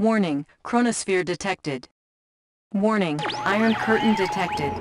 Warning, chronosphere detected. Warning, iron curtain detected.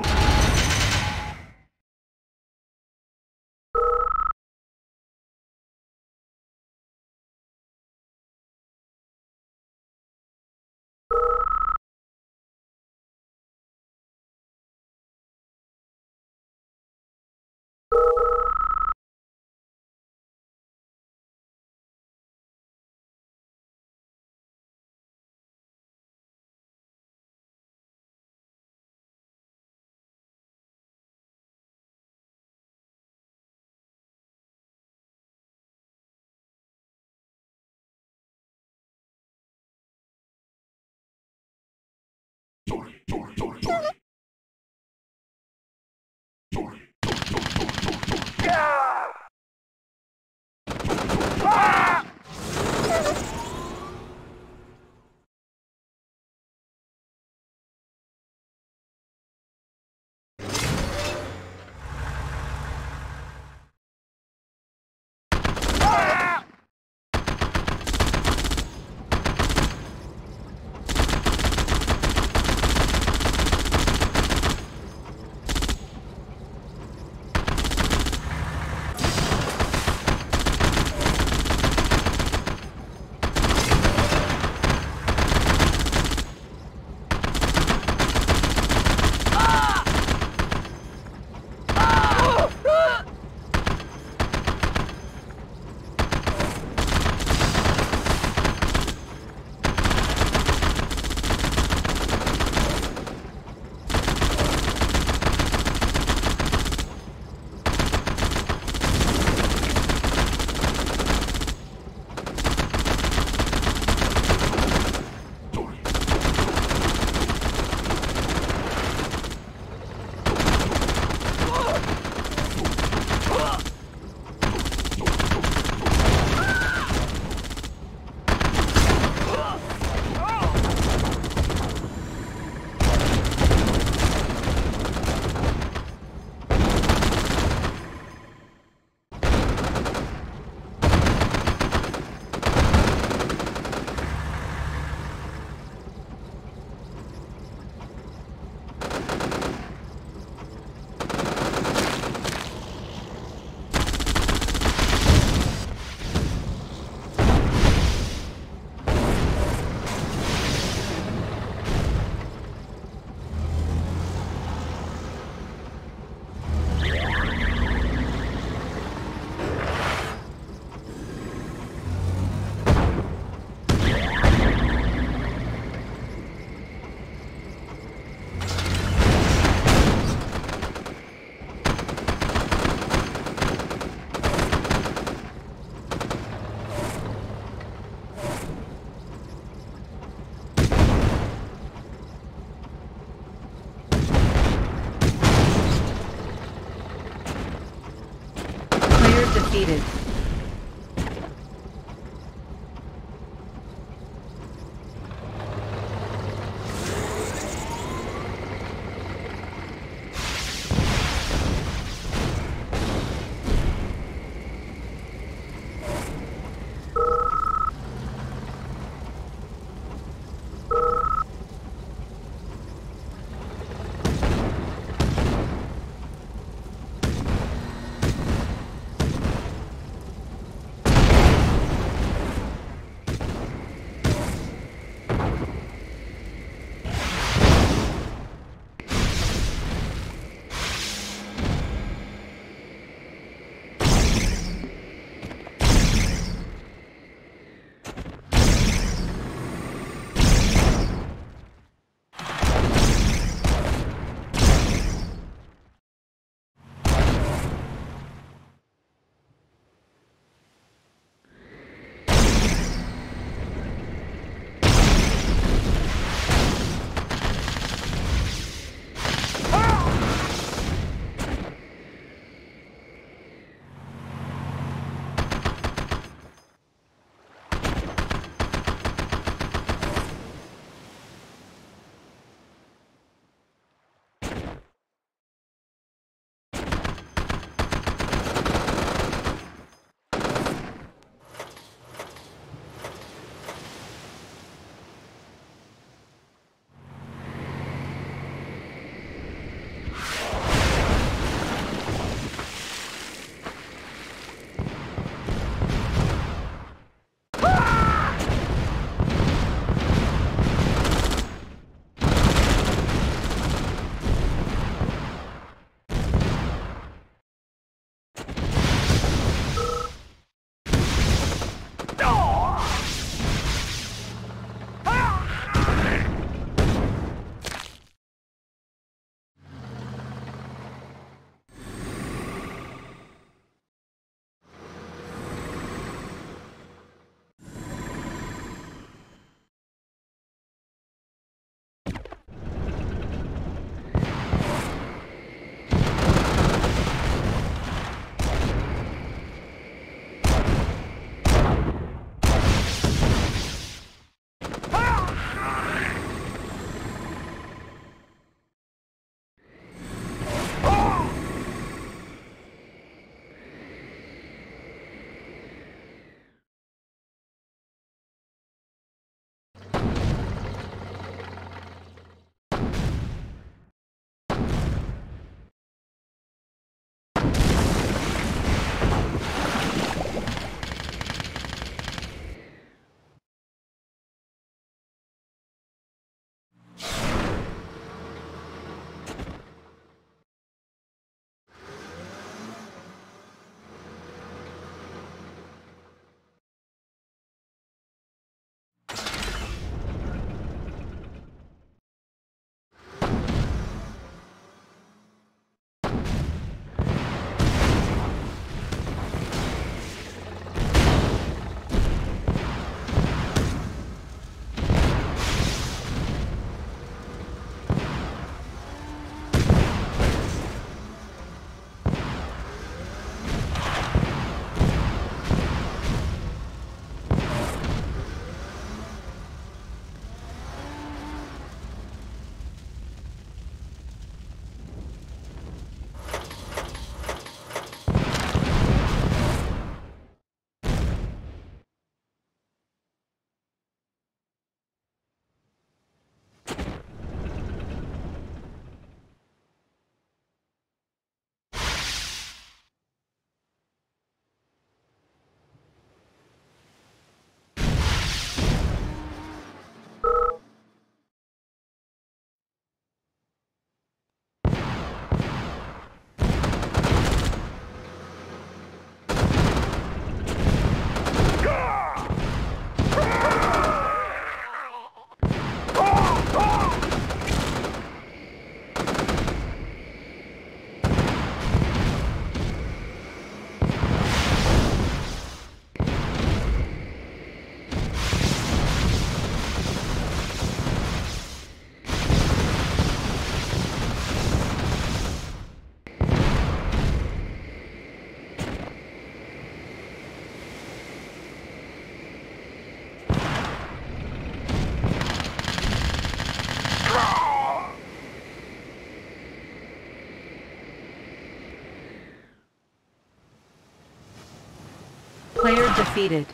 defeated.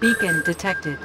Beacon detected.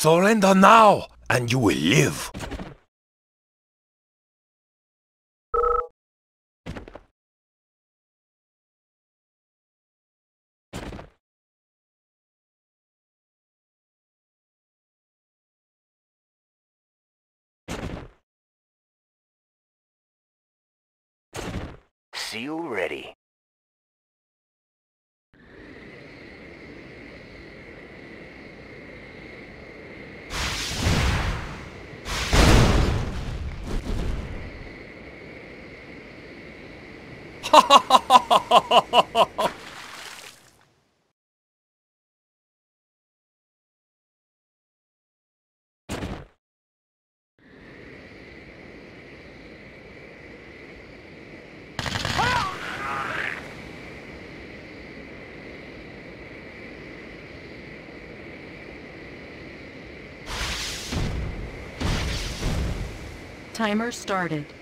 Surrender now, and you will live. Seal ready. Timer started.